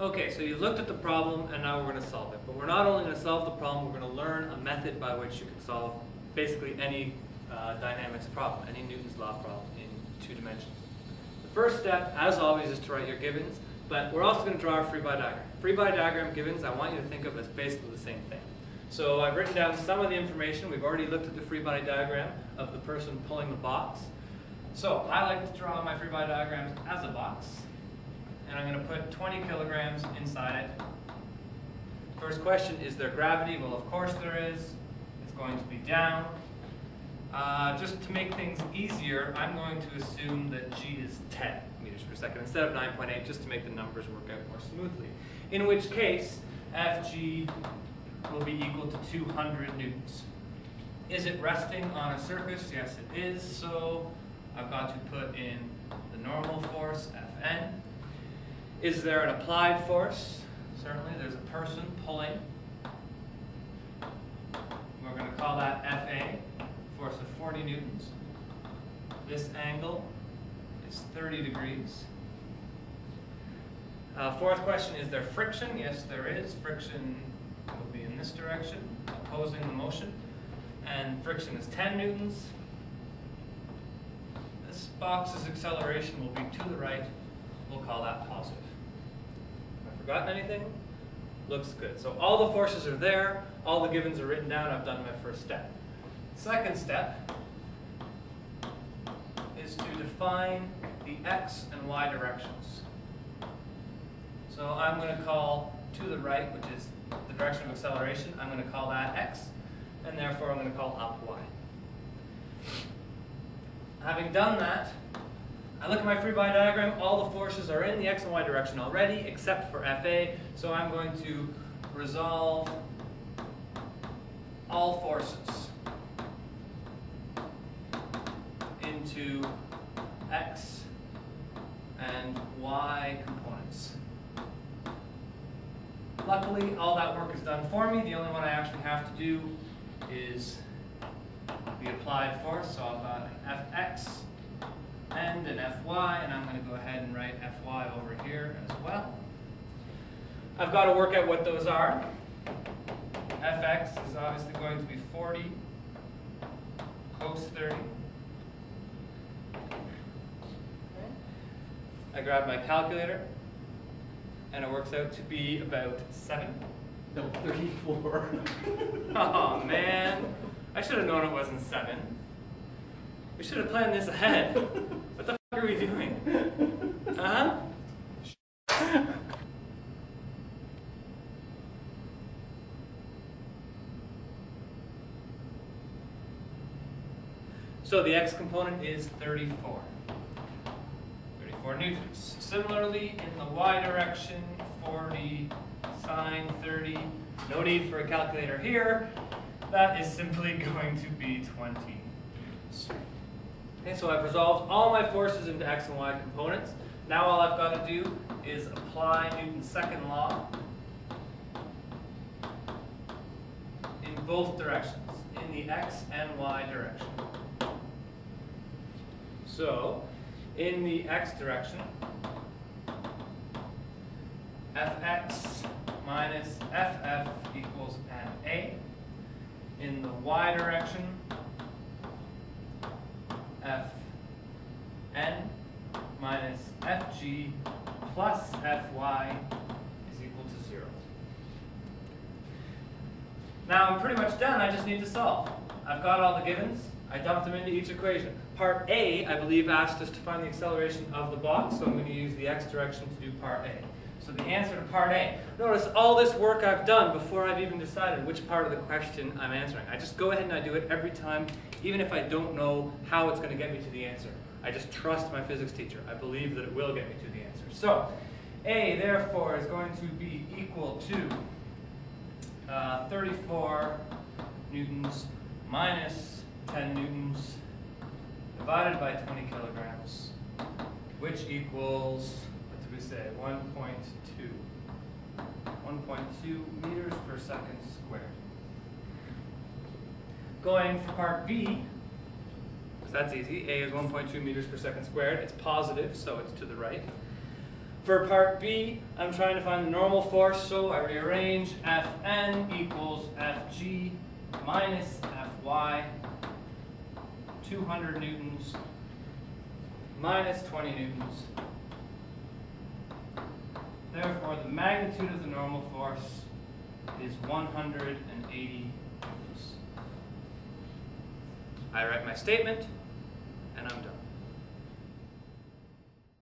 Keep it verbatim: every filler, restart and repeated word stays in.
Okay, so you looked at the problem and now we're going to solve it. But we're not only going to solve the problem, we're going to learn a method by which you can solve basically any uh, dynamics problem, any Newton's law problem in two dimensions. The first step, as always, is to write your givens, but we're also going to draw our free body diagram. Free body diagram givens I want you to think of as basically the same thing. So I've written down some of the information. We've already looked at the free body diagram of the person pulling the box. So I like to draw my free body diagrams as a box. And I'm going to put twenty kilograms inside it. First question, is there gravity? Well, of course there is. It's going to be down. Uh, just to make things easier, I'm going to assume that g is ten meters per second instead of nine point eight, just to make the numbers work out more smoothly. In which case, F G will be equal to two hundred newtons. Is it resting on a surface? Yes, it is. So I've got to put in the normal force, F N. Is there an applied force? Certainly, there's a person pulling. We're going to call that F A, force of forty newtons. This angle is thirty degrees. Uh, fourth question, is there friction? Yes, there is. Friction will be in this direction, opposing the motion. And friction is ten newtons. This box's acceleration will be to the right. We'll call that positive. Forgotten anything? Looks good. So all the forces are there, all the givens are written down, I've done my first step. Second step is to define the x and y directions. So I'm going to call to the right, which is the direction of acceleration, I'm going to call that x, and therefore I'm going to call up y. Having done that, I look at my free body diagram, all the forces are in the x and y direction already, except for F A, so I'm going to resolve all forces into x and y components. Luckily, all that work is done for me. The only one I actually have to do is the applied force, so I've got an F X and an F Y, and I'm going to go ahead and write F Y over here as well. I've got to work out what those are. F X is obviously going to be forty cos thirty. I grab my calculator, and it works out to be about seven. No, thirty-four. Oh, man. I should have known it wasn't seven. We should have planned this ahead. What the fuck are we doing? Uh huh? So the x component is thirty-four. thirty-four newtons. Similarly, in the y direction, forty sine thirty. No need for a calculator here. That is simply going to be twenty. Okay, so I've resolved all my forces into x and y components. Now all I've got to do is apply Newton's second law in both directions, in the x and y direction. So, in the x direction, F X minus F F equals M A. In the y direction, F N minus F G plus F Y is equal to zero. Now I'm pretty much done, I just need to solve. I've got all the givens, I dumped them into each equation. Part A, I believe, asked us to find the acceleration of the box, so I'm going to use the x direction to do part A. So the answer to part A. Notice all this work I've done before I've even decided which part of the question I'm answering. I just go ahead and I do it every time, even if I don't know how it's going to get me to the answer. I just trust my physics teacher. I believe that it will get me to the answer. So A, therefore, is going to be equal to uh, thirty-four newtons minus ten newtons divided by twenty kilograms, which equals, what did we say, one point two meters per second squared. Going for part B, because that's easy, A is one point two meters per second squared, it's positive, so it's to the right. For part B, I'm trying to find the normal force, so I rearrange Fn equals Fg minus Fy, two hundred newtons, minus twenty newtons. Therefore, the magnitude of the normal force is one hundred eighty newtons. I write my statement.